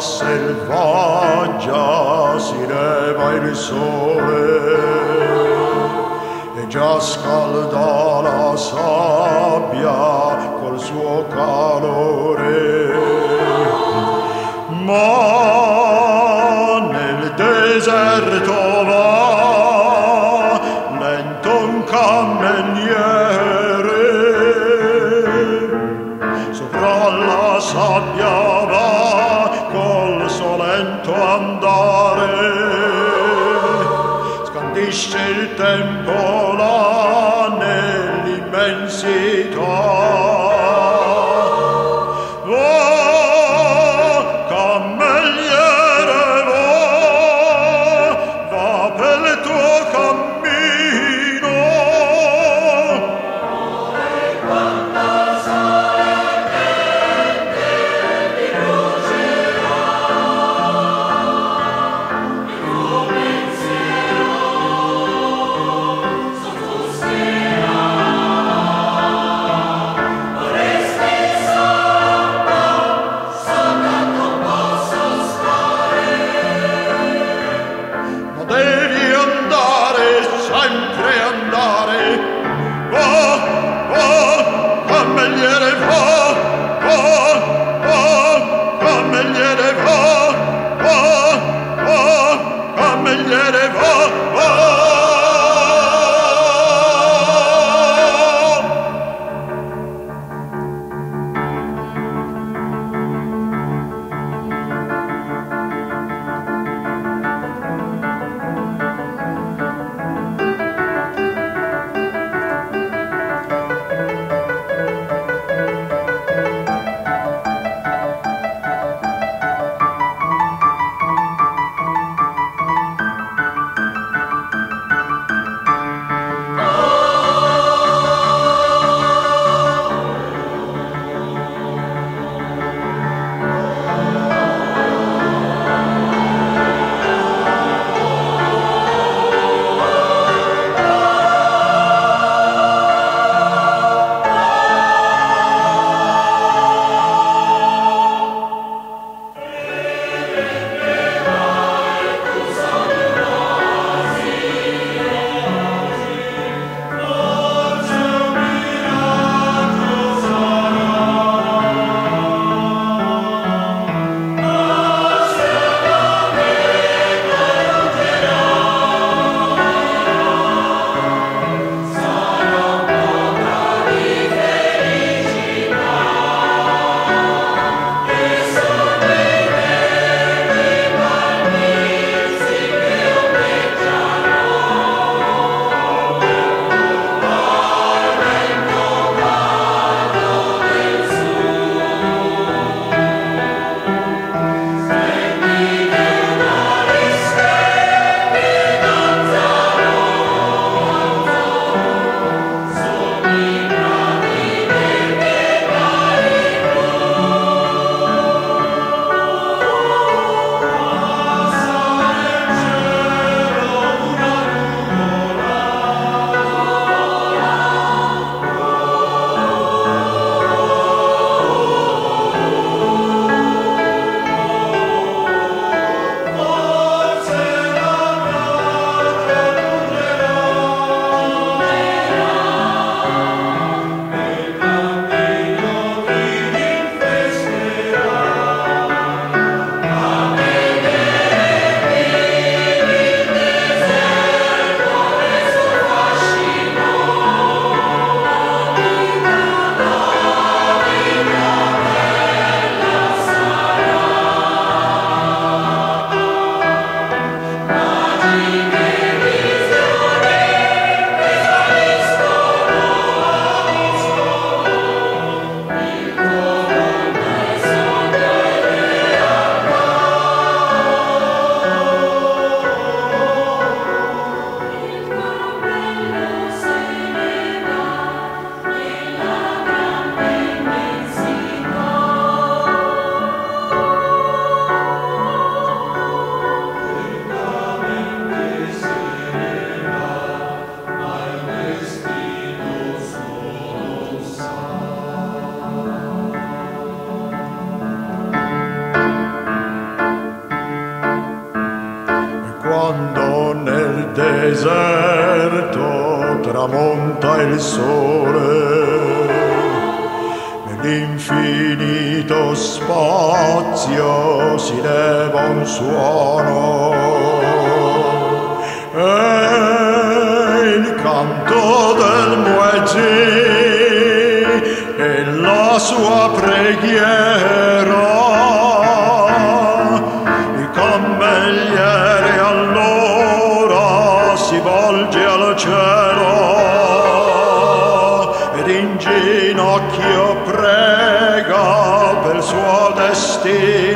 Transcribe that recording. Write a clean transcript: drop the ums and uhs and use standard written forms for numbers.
selvaggia si leva il sole e già scalda la sabbia col suo calore. Ma nel deserto va lento un cameriere, sopra la sabbia andare, scandisce il tempo là nell'immensità. Oh, cameriere, va per il tuo cammino. Oh, e quanta sale tende ti brucerà pensiero, soffusserà. tramonta il sole nell'infinito spazio si leva un suono e il canto del muezzin e la sua preghiera il cammelliere allora si volge al cielo ed in ginocchio prega per il suo destino.